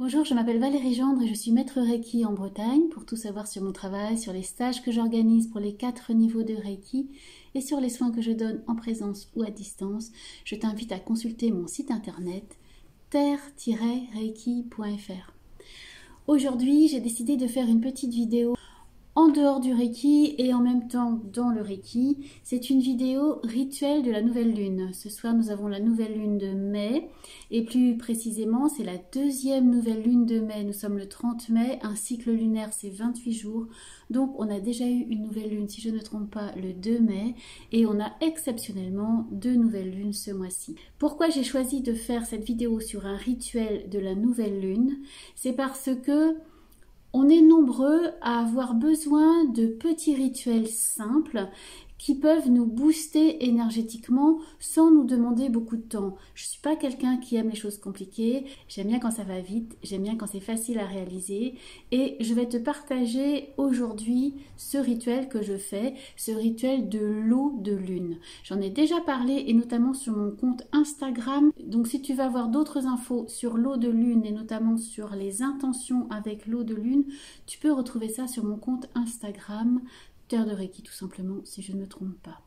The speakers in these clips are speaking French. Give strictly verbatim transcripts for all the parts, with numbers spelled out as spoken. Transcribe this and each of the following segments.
Bonjour, je m'appelle Valérie Gendre et je suis maître Reiki en Bretagne. Pour tout savoir sur mon travail, sur les stages que j'organise pour les quatre niveaux de Reiki et sur les soins que je donne en présence ou à distance, je t'invite à consulter mon site internet terre tiret reiki point F R. Aujourd'hui, j'ai décidé de faire une petite vidéo en dehors du Reiki et en même temps dans le Reiki. C'est une vidéo rituel de la nouvelle lune. Ce soir, nous avons la nouvelle lune de mai et plus précisément, c'est la deuxième nouvelle lune de mai. Nous sommes le trente mai, un cycle lunaire, c'est vingt-huit jours. Donc, on a déjà eu une nouvelle lune, si je ne me trompe pas, le deux mai et on a exceptionnellement deux nouvelles lunes ce mois-ci. Pourquoi j'ai choisi de faire cette vidéo sur un rituel de la nouvelle lune? C'est parce que on est nombreux à avoir besoin de petits rituels simples qui peuvent nous booster énergétiquement sans nous demander beaucoup de temps. Je ne suis pas quelqu'un qui aime les choses compliquées, j'aime bien quand ça va vite, j'aime bien quand c'est facile à réaliser et je vais te partager aujourd'hui ce rituel que je fais, ce rituel de l'eau de lune. J'en ai déjà parlé et notamment sur mon compte Instagram, donc si tu veux avoir d'autres infos sur l'eau de lune et notamment sur les intentions avec l'eau de lune, tu peux retrouver ça sur mon compte Instagram Terre de Reiki tout simplement, si je ne me trompe pas.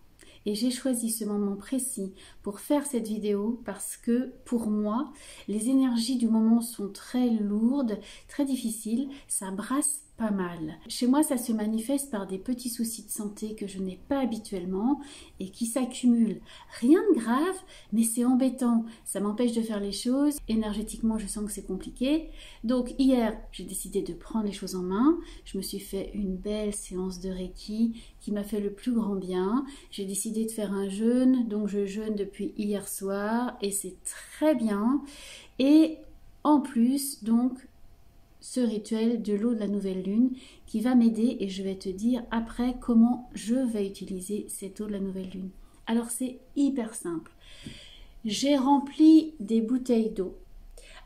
Et j'ai choisi ce moment précis pour faire cette vidéo parce que pour moi, les énergies du moment sont très lourdes, très difficiles, ça brasse pas mal. Chez moi, ça se manifeste par des petits soucis de santé que je n'ai pas habituellement et qui s'accumulent. Rien de grave, mais c'est embêtant. Ça m'empêche de faire les choses. Énergétiquement, je sens que c'est compliqué. Donc hier, j'ai décidé de prendre les choses en main. Je me suis fait une belle séance de Reiki qui m'a fait le plus grand bien. J'ai décidé de faire un jeûne, donc je jeûne depuis hier soir et c'est très bien. Et en plus, donc, ce rituel de l'eau de la nouvelle lune qui va m'aider et je vais te dire après comment je vais utiliser cette eau de la nouvelle lune. Alors c'est hyper simple. J'ai rempli des bouteilles d'eau.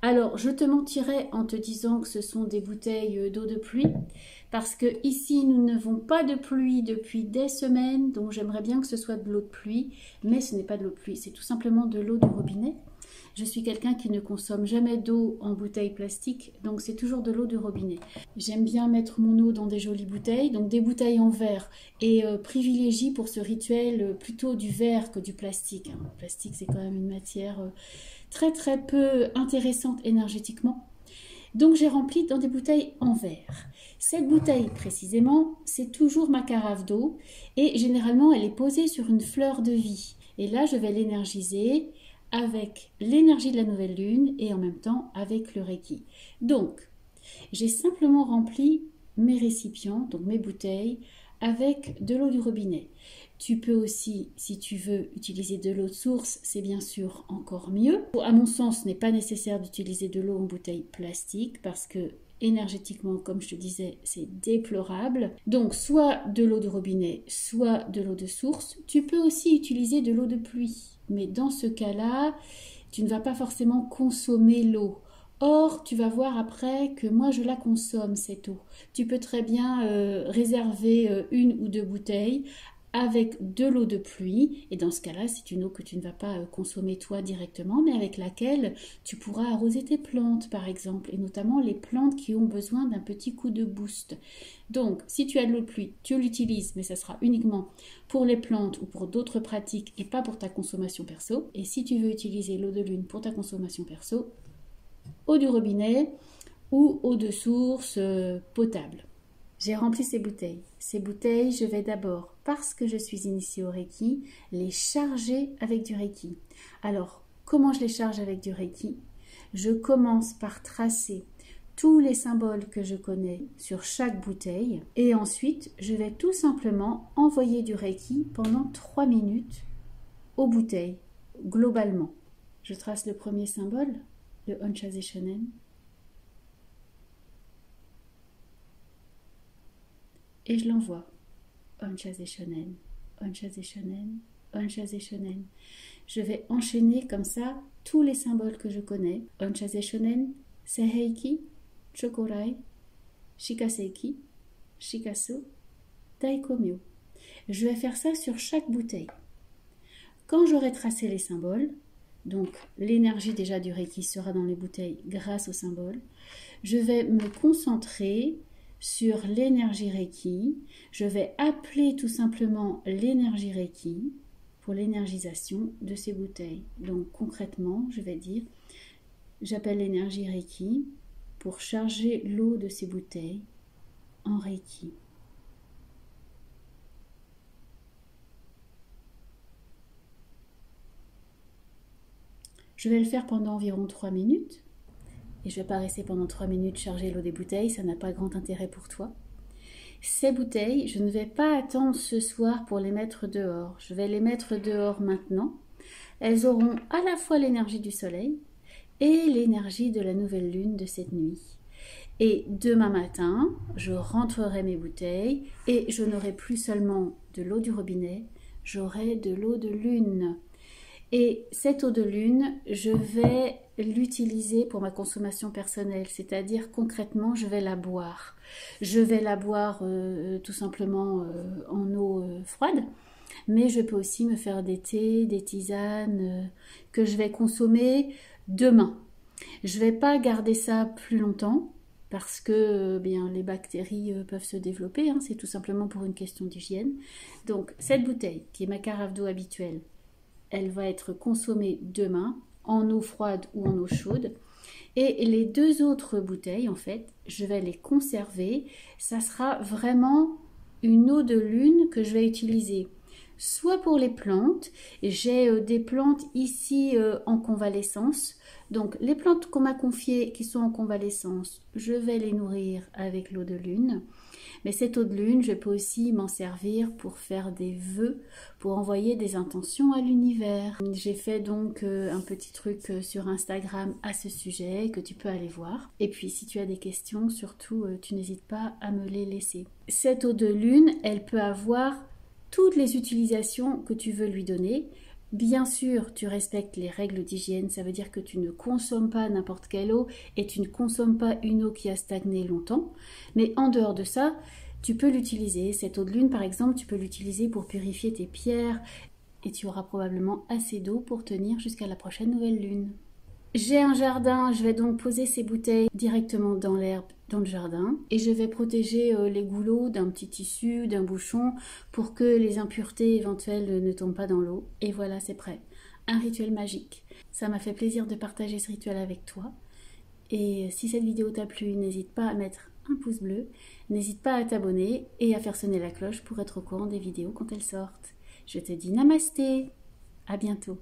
Alors je te mentirais en te disant que ce sont des bouteilles d'eau de pluie parce que ici nous n'avons pas de pluie depuis des semaines, donc j'aimerais bien que ce soit de l'eau de pluie, mais ce n'est pas de l'eau de pluie, c'est tout simplement de l'eau de robinet. Je suis quelqu'un qui ne consomme jamais d'eau en bouteille plastique, donc c'est toujours de l'eau de robinet. J'aime bien mettre mon eau dans des jolies bouteilles, donc des bouteilles en verre, et euh, privilégie pour ce rituel euh, plutôt du verre que du plastique. Hein. Le plastique, c'est quand même une matière euh, très très peu intéressante énergétiquement. Donc j'ai rempli dans des bouteilles en verre. Cette bouteille précisément, c'est toujours ma carafe d'eau, et généralement elle est posée sur une fleur de vie. Et là, je vais l'énergiser avec l'énergie de la nouvelle lune et en même temps avec le Reiki. Donc, j'ai simplement rempli mes récipients, donc mes bouteilles, avec de l'eau du robinet. Tu peux aussi, si tu veux, utiliser de l'eau de source, c'est bien sûr encore mieux. À mon sens, ce n'est pas nécessaire d'utiliser de l'eau en bouteille plastique parce que énergétiquement, comme je te disais, c'est déplorable. Donc, soit de l'eau de robinet, soit de l'eau de source. Tu peux aussi utiliser de l'eau de pluie. Mais dans ce cas-là, tu ne vas pas forcément consommer l'eau. Or, tu vas voir après que moi, je la consomme, cette eau. Tu peux très bien euh, réserver euh, une ou deux bouteilles avec de l'eau de pluie. Et dans ce cas-là, c'est une eau que tu ne vas pas consommer toi directement, mais avec laquelle tu pourras arroser tes plantes, par exemple, et notamment les plantes qui ont besoin d'un petit coup de boost. Donc, si tu as de l'eau de pluie, tu l'utilises, mais ça sera uniquement pour les plantes ou pour d'autres pratiques et pas pour ta consommation perso. Et si tu veux utiliser l'eau de lune pour ta consommation perso, eau du robinet ou eau de source euh, potable. J'ai rempli ces bouteilles. Ces bouteilles, je vais d'abord, parce que je suis initiée au Reiki, les charger avec du Reiki. Alors, comment je les charge avec du Reiki? Je commence par tracer tous les symboles que je connais sur chaque bouteille. Et ensuite, je vais tout simplement envoyer du Reiki pendant trois minutes aux bouteilles, globalement. Je trace le premier symbole, le Onchase Shonen. Et je l'envoie. Onchase Shonen, Onchase Shonen, Onchase Shonen. Je vais enchaîner comme ça tous les symboles que je connais. Onchase Shonen, Seheiki, Chokorai, Shikaseki, Shikasu, Daikomyo. Je vais faire ça sur chaque bouteille. Quand j'aurai tracé les symboles, Donc l'énergie déjà du Reiki sera dans les bouteilles grâce au symbole. Je vais me concentrer sur l'énergie Reiki. Je vais appeler tout simplement l'énergie Reiki pour l'énergisation de ces bouteilles. Donc concrètement, je vais dire, j'appelle l'énergie Reiki pour charger l'eau de ces bouteilles en Reiki. Je vais le faire pendant environ trois minutes. Et je ne vais pas rester pendant trois minutes charger l'eau des bouteilles, ça n'a pas grand intérêt pour toi. Ces bouteilles, je ne vais pas attendre ce soir pour les mettre dehors. Je vais les mettre dehors maintenant. Elles auront à la fois l'énergie du soleil et l'énergie de la nouvelle lune de cette nuit. Et demain matin, je rentrerai mes bouteilles et je n'aurai plus seulement de l'eau du robinet, j'aurai de l'eau de lune. Et cette eau de lune, je vais l'utiliser pour ma consommation personnelle, c'est-à-dire concrètement, je vais la boire. Je vais la boire euh, tout simplement euh, en eau euh, froide, mais je peux aussi me faire des thés, des tisanes euh, que je vais consommer demain. Je ne vais pas garder ça plus longtemps parce que euh, bien, les bactéries euh, peuvent se développer, hein, c'est tout simplement pour une question d'hygiène. Donc cette bouteille, qui est ma carafe d'eau habituelle, elle va être consommée demain en eau froide ou en eau chaude. Et les deux autres bouteilles, en fait, je vais les conserver. Ça sera vraiment une eau de lune que je vais utiliser. Soit pour les plantes, j'ai euh, des plantes ici euh, en convalescence. Donc les plantes qu'on m'a confiées qui sont en convalescence, je vais les nourrir avec l'eau de lune. Mais cette eau de lune, je peux aussi m'en servir pour faire des vœux, pour envoyer des intentions à l'univers. J'ai fait donc euh, un petit truc euh, sur Instagram à ce sujet que tu peux aller voir. Et puis si tu as des questions, surtout euh, tu n'hésites pas à me les laisser. Cette eau de lune, elle peut avoir toutes les utilisations que tu veux lui donner. Bien sûr, tu respectes les règles d'hygiène, ça veut dire que tu ne consommes pas n'importe quelle eau et tu ne consommes pas une eau qui a stagné longtemps. Mais en dehors de ça, tu peux l'utiliser. Cette eau de lune, par exemple, tu peux l'utiliser pour purifier tes pierres et tu auras probablement assez d'eau pour tenir jusqu'à la prochaine nouvelle lune. J'ai un jardin, je vais donc poser ces bouteilles directement dans l'herbe, dans le jardin. Et je vais protéger euh, les goulots d'un petit tissu, d'un bouchon, pour que les impuretés éventuelles ne tombent pas dans l'eau. Et voilà, c'est prêt. Un rituel magique. Ça m'a fait plaisir de partager ce rituel avec toi. Et si cette vidéo t'a plu, n'hésite pas à mettre un pouce bleu, n'hésite pas à t'abonner et à faire sonner la cloche pour être au courant des vidéos quand elles sortent. Je te dis namasté, à bientôt.